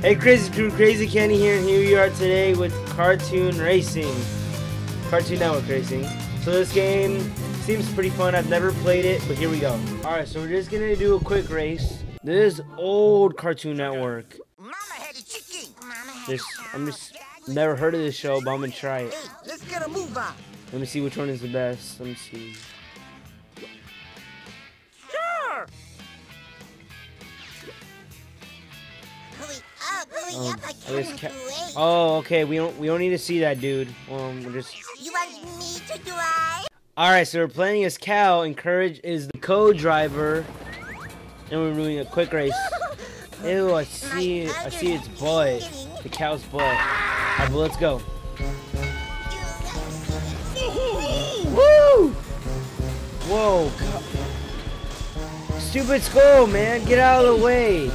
Hey Crazy Crew, Crazy Kenny here, and here we are today with Cartoon Racing. Cartoon Network Racing. So this game seems pretty fun. I've never played it, but here we go. Alright, so we're just gonna do a quick race. This is old Cartoon Network. Mama had a chicken. I'm just never heard of this show, but I'm gonna try it. Hey, let's get a move on. Let me see which one is the best. Let me see. Oh, okay. We don't need to see that, dude. We're just. You want me to drive? All right, so we're playing as Cal, and Courage is the co-driver, and we're doing a quick race. Ew, I see its butt, the cow's butt. All right, well, let's go. Woo! Whoa! God. Stupid skull, man, get out of the way.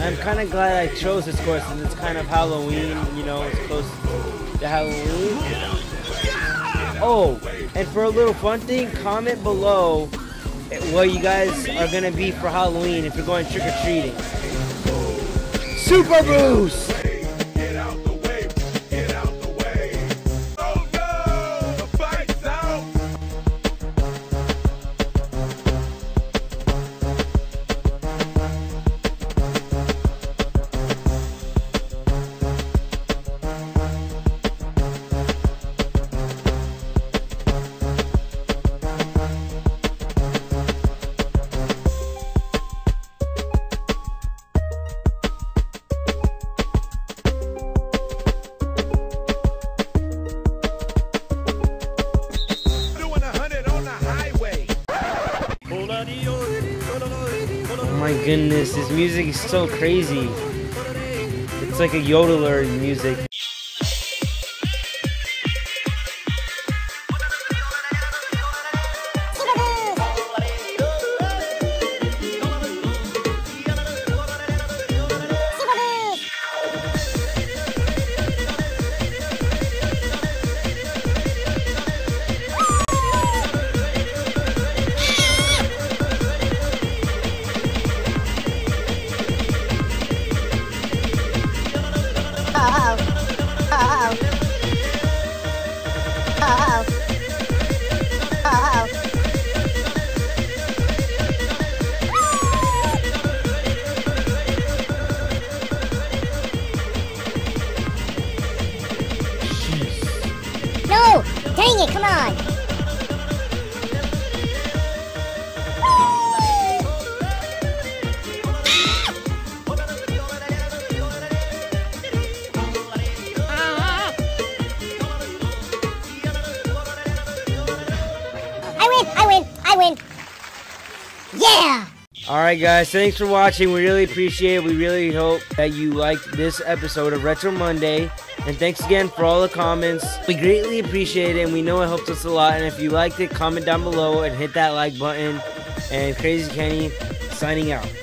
I'm kind of glad I chose this course since it's kind of Halloween, you know, it's close to Halloween. Oh, and for a little fun thing, comment below what you guys are going to be for Halloween if you're going trick-or-treating. Super Boost! Goodness, this music is so crazy. It's like a yodeler music. No! Dang it, come on! I win! Yeah! Alright guys, thanks for watching. We really appreciate it. We really hope that you liked this episode of Retro Monday. And thanks again for all the comments. We greatly appreciate it, and we know it helps us a lot. And if you liked it, comment down below and hit that like button. And Crazy Kenny signing out.